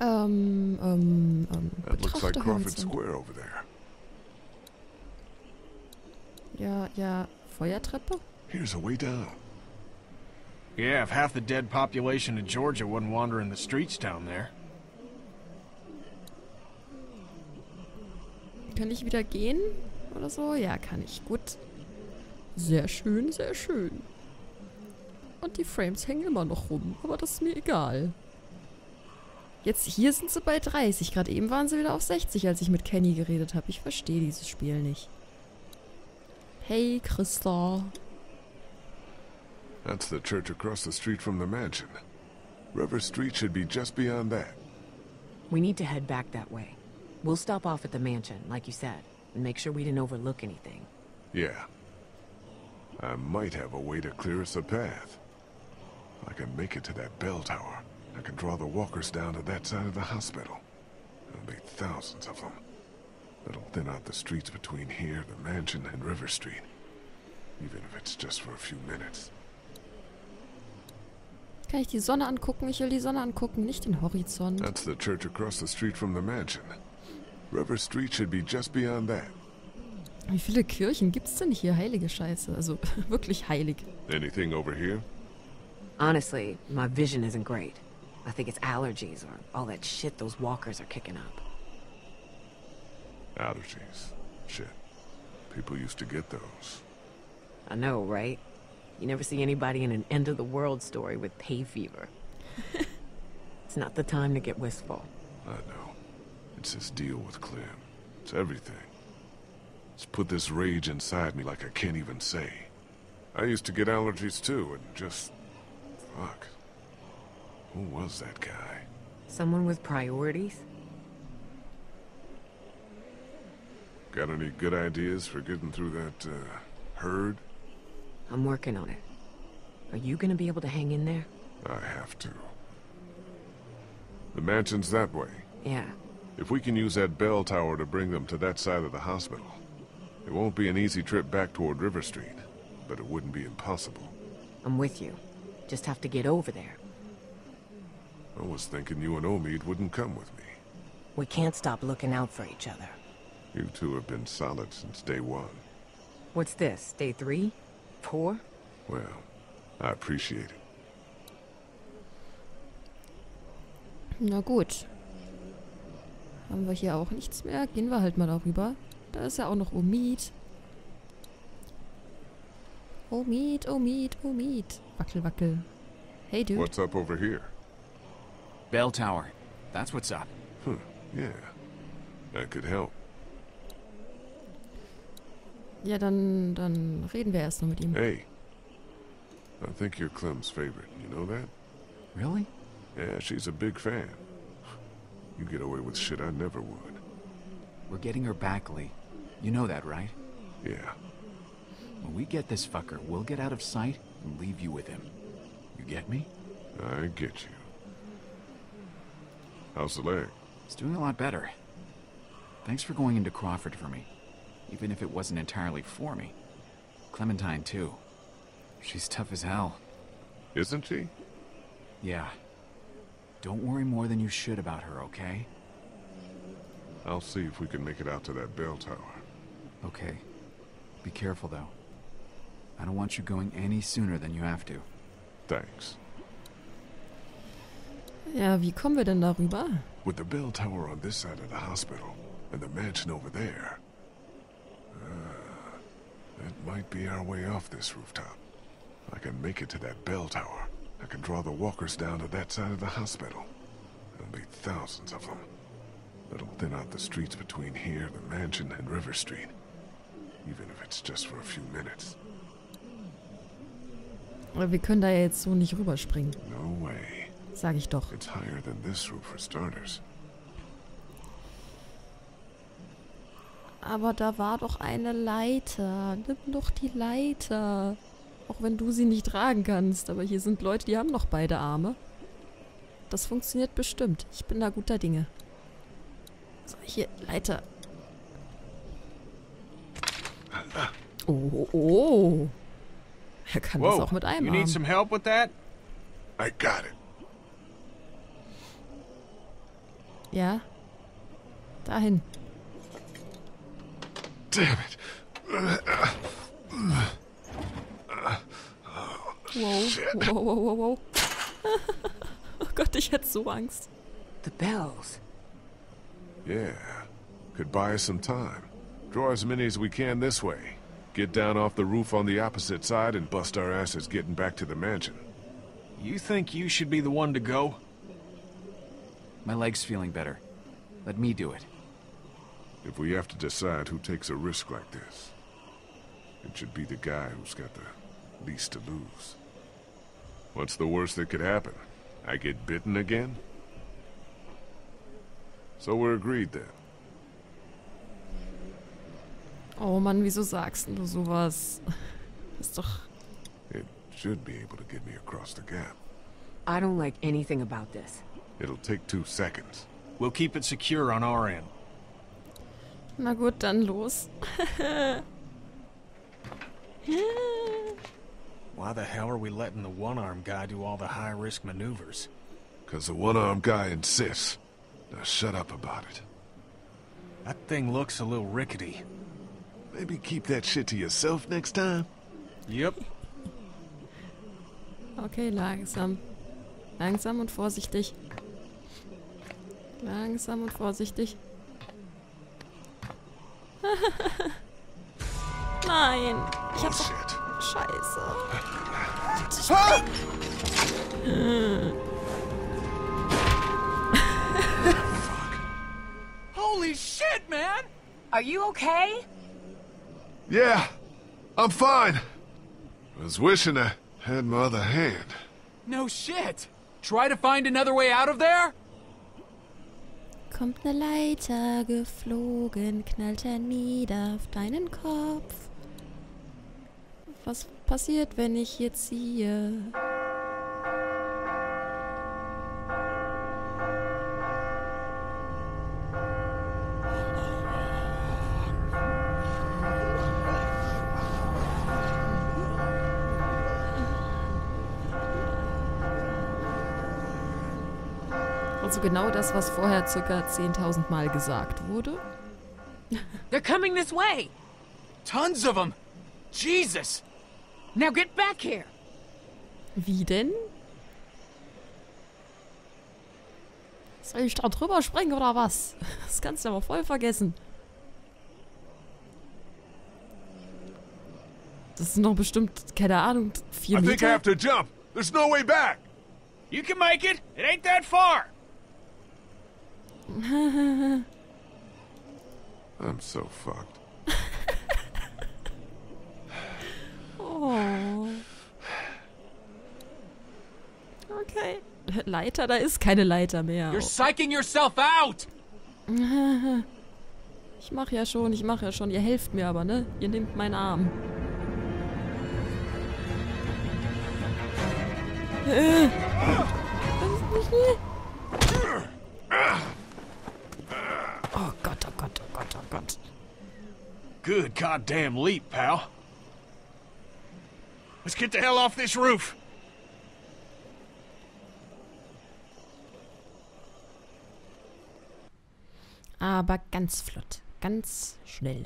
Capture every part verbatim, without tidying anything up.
Um, um, um. It looks like Crawford Square over there. Ja, ja. Feuertreppe? Here's a way down. Yeah, if half the dead population of Georgia wouldn't wander in the streets down there. Kann ich wieder gehen? Oder so? Ja, kann ich. Gut. Sehr schön, sehr schön. Und die Frames hängen immer noch rum. Aber das ist mir egal. Jetzt hier sind sie bei dreißig. Gerade eben waren sie wieder auf sechzig, als ich mit Kenny geredet habe. Ich verstehe dieses Spiel nicht. Hey, Christa. That's the church across the street from the mansion. River Street should be just beyond that. We need to head back that way. We'll stop off at the mansion, like you said, and make sure we didn't overlook anything. Yeah. I might have a way to clear us a path. I can make it to that bell tower. I can draw the walkers down to that side of the hospital. There'll be thousands of them. That'll thin out the streets between here, the mansion, and River Street. Even if it's just for a few minutes. Kann ich die Sonne angucken? Ich will die Sonne angucken, nicht den Horizont. That's the church across the street from the mansion. River Street should be just beyond that. Wie viele Kirchen gibt's denn hier? Heilige Scheiße. Also wirklich heilig. Anything over here? Honestly, my vision isn't great. I think it's allergies or all that shit those walkers are kicking up. Allergies. Shit. People used to get those. I know, right? You never see anybody in an end-of-the-world story with hay fever. It's not the time to get wistful. I know. It's this deal with Clem. It's everything. It's put this rage inside me like I can't even say. I used to get allergies too, and just... fuck. Who was that guy? Someone with priorities? Got any good ideas for getting through that, uh, herd? I'm working on it. Are you gonna be able to hang in there? I have to. The mansion's that way. Yeah. If we can use that bell tower to bring them to that side of the hospital, it won't be an easy trip back toward River Street, but it wouldn't be impossible. I'm with you. Just have to get over there. I was thinking you and Omid wouldn't come with me. We can't stop looking out for each other. You two have been solid since day one. What's this, day three? Four? Well, I appreciate it. Na gut. Haben wir hier auch nichts mehr? Gehen wir halt mal darüber. Da ist ja auch noch Omid. Omid, Omid, Omid. Wackel, wackel. Hey, dude. What's up over here? Bell tower. That's what's up. Huh. Yeah. That could help. Ja, dann, dann reden wir erst noch mit ihm. Hey. I think you're Clem's favorite. You know that? Really? Yeah, she's a big fan. You get away with shit I never would. We're getting her back, Lee. You know that, right? Yeah. When we get this fucker, we'll get out of sight and leave you with him. You get me? I get you. How's the leg? It's doing a lot better. Thanks for going into Crawford for me. Even if it wasn't entirely for me. Clementine, too. She's tough as hell. Isn't she? Yeah. Don't worry more than you should about her, okay? I'll see if we can make it out to that bell tower. Okay. Be careful, though. I don't want you going any sooner than you have to. Thanks. Ja, wie kommen wir denn darüber? With the bell tower on this side of the hospital, and the mansion over there... That might be our way off this rooftop. I can make it to that bell tower. I can draw the walkers down to that side of the hospital. There'll be thousands of them. That'll thin out the streets between here, the mansion, and River Street. Even if it's just for a few minutes. Aber wir können da jetzt so nicht rüberspringen. No way. Sag ich doch. It's higher than this roof for starters. Aber da war doch eine Leiter. Nimm doch die Leiter. Auch wenn du sie nicht tragen kannst. Aber hier sind Leute, die haben noch beide Arme. Das funktioniert bestimmt. Ich bin da guter Dinge. So, hier, Leiter. Oh, oh, oh. Er kann das auch mit einem Arm. You need some help with that? I got it. Ja. Dahin. Damn it. Wow, wow, wow, wow, wow. Oh Gott, ich hätte so Angst. The bells. Yeah. Could buy us some time. Draw as many as we can this way. Get down off the roof on the opposite side and bust our asses getting back to the mansion. You think you should be the one to go? My leg's feeling better. Let me do it. If we have to decide who takes a risk like this, it should be the guy who's got the least to lose. What's the worst that could happen? I get bitten again? So we're agreed then. Oh Mann, wieso sagst du sowas? Ist doch. It should be able to get me across the gap. I don't like anything about this. It'll take two seconds. We'll keep it secure on our end. Na gut, dann los. Why the hell are we letting the one-armed guy do all the high-risk maneuvers? Because the one-armed guy insists. Now shut up about it. That thing looks a little rickety. Maybe keep that shit to yourself next time. Yep. Okay, langsam. Langsam und vorsichtig. Langsam und vorsichtig. Nein. Ich hab doch... Scheiße. Ah! Fuck. Holy shit, man! Are you okay? Yeah, I'm fine. I was wishing I had my other hand. No shit! Try to find another way out of there? Kommt ne Leiter geflogen, knallte nieder auf deinen Kopf. Was passiert, wenn ich hier ziehe? Also genau das, was vorher circa zehntausend Mal gesagt wurde. They're coming this way. Tons of them. Jesus. Now get back here. Wie denn? Soll ich da drüber springen oder was? Das kannst du aber voll vergessen. Das sind noch bestimmt, keine Ahnung, vier Meter. I think I have to jump. There's no way back. You can make it. It ain't that far. I'm so fucked. Oh. Okay. Leiter, da ist keine Leiter mehr. You're psyching yourself out. Ich mach ja schon, ich mach ja schon. Ihr helft mir aber, ne? Ihr nehmt meinen Arm. Oh Gott, oh Gott, oh Gott, oh Gott. Good goddamn leap, pal. Let's get the hell off this roof. Aber ganz flott, ganz schnell.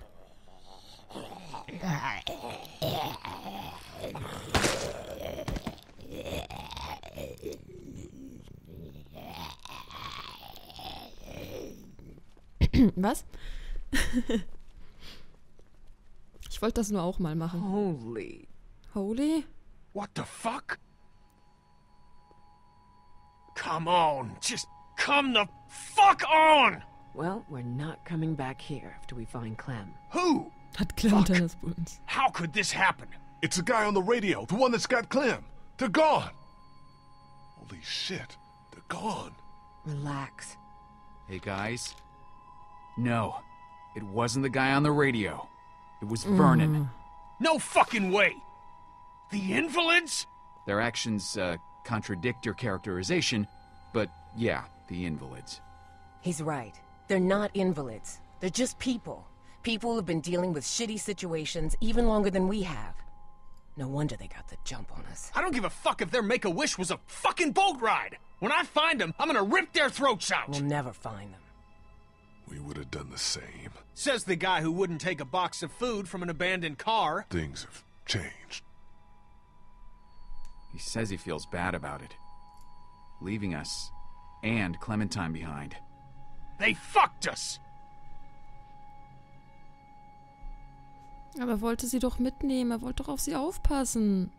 Was? Ich wollte das nur auch mal machen. Holy. Holy? What the fuck? Come on. Just come the fuck on. Well, we're not coming back here after we find Clem. Who? Hat Clementine das bei uns. How could this happen? It's the guy on the radio, the one that's got Clem. They're gone. Holy shit. They're gone. Relax. Hey guys. No, it wasn't the guy on the radio. It was Vernon. Mm. No fucking way! The invalids? Their actions uh, contradict your characterization, but yeah, the invalids. He's right. They're not invalids. They're just people. People who've been dealing with shitty situations even longer than we have. No wonder they got the jump on us. I don't give a fuck if their make-a-wish was a fucking boat ride! When I find them, I'm gonna rip their throats out! We'll never find them. We would have done the same. Says the guy who wouldn't take a box of food from an abandoned car. Things have changed. He says he feels bad about it. Leaving us and Clementine behind. They fucked us! Aber er wollte sie doch mitnehmen. Er wollte doch auf sie aufpassen.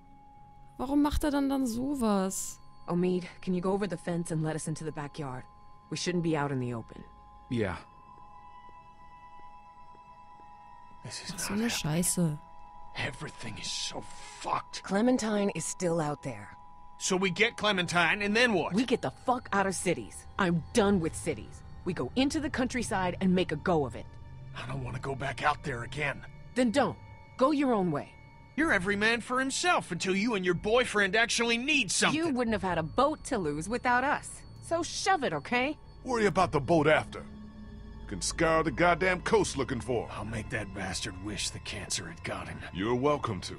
Warum macht er dann dann sowas? Omid, can you go over the fence and let us into the backyard? We shouldn't be out in the open. Yeah. This is so eine Scheiße. Everything is so fucked. Clementine is still out there. So we get Clementine and then what? We get the fuck out of cities. I'm done with cities. We go into the countryside and make a go of it. I don't want to go back out there again. Then don't. Go your own way. You're every man for himself until you and your boyfriend actually need something. You wouldn't have had a boat to lose without us. So shove it, okay? Worry about the boat after. You can scour the goddamn coast looking for him. I'll make that bastard wish the cancer had got him. You're welcome to.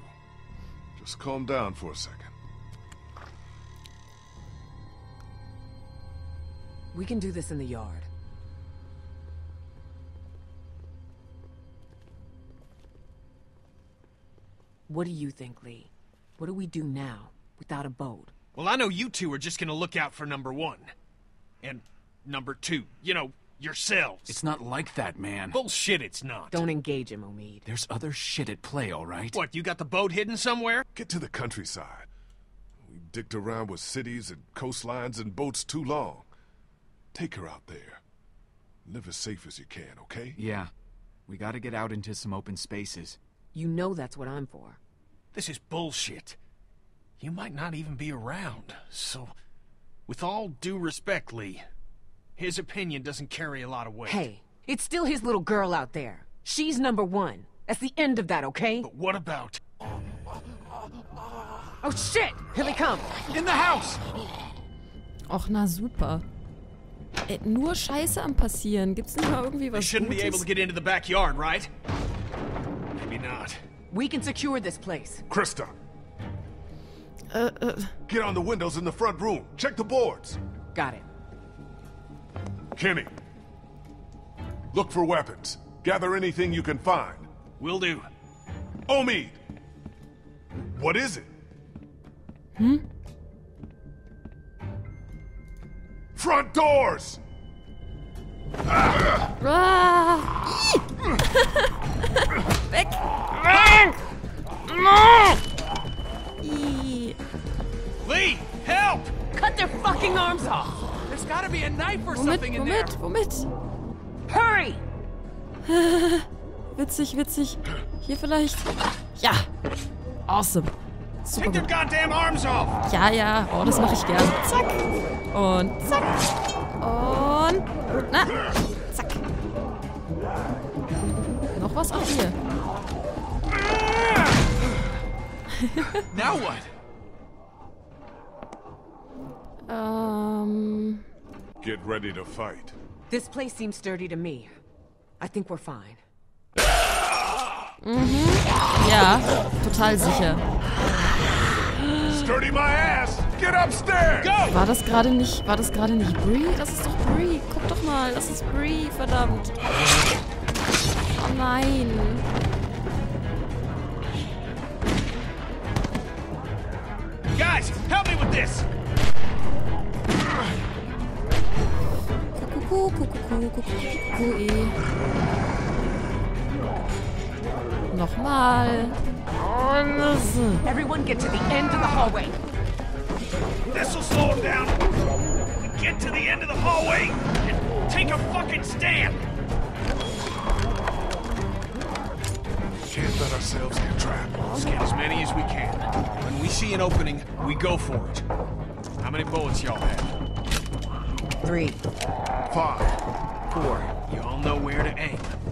Just calm down for a second. We can do this in the yard. What do you think, Lee? What do we do now, without a boat? Well, I know you two are just gonna look out for number one. And number two. You know, yourselves. It's not like that, man. Bullshit, it's not. Don't engage him, Omid. There's other shit at play, all right? What, you got the boat hidden somewhere? Get to the countryside. We dicked around with cities and coastlines and boats too long. Take her out there. Live as safe as you can, okay? Yeah. We gotta get out into some open spaces. You know that's what I'm for. This is bullshit. You might not even be around, so... With all due respect, Lee, his opinion doesn't carry a lot of weight. Hey, it's still his little girl out there. She's number one. That's the end of that, okay? But what about... Oh shit! Here they come! In the house! Och, na super. Ey, nur Scheiße am passieren. Gibt's nicht mal irgendwie was Gutes? They shouldn't be able to get into the backyard, right? Not. We can secure this place. Christa. Uh, uh. Get on the windows in the front room. Check the boards. Got it. Kenny. Look for weapons. Gather anything you can find. Will do. Omid. What is it? Hmm? Front doors! Weg! No! Lee, help! Cut their fucking arms off! There's gotta be a knife or womit, something in womit, there! Womit? Hurry! witzig, witzig. Hier vielleicht. Ja! Awesome. Super. Take their goddamn arms off! Ja, ja. Oh, das mache ich gern. Zack! Und zack! Und. Na! Zack! Noch was auch hier. Now what? Um. Get ready to fight. This place seems dirty to me. I think we're fine. Mhm. Ja, total sicher. Sturdy my ass. Get upstairs. Go. War das gerade nicht? War das gerade nicht Bree? Das ist doch Bree. Guck doch mal, das ist Bree, verdammt. Oh nein. Guys, help me with this! Nochmal. Everyone get to the end of the hallway. This'll slow him down. Get to the end of the hallway and take a fucking stand. Can't let ourselves get trapped. Let's get as many as we can. When we see an opening, we go for it. How many bullets y'all have? Three. Five. Four. You all know where to aim.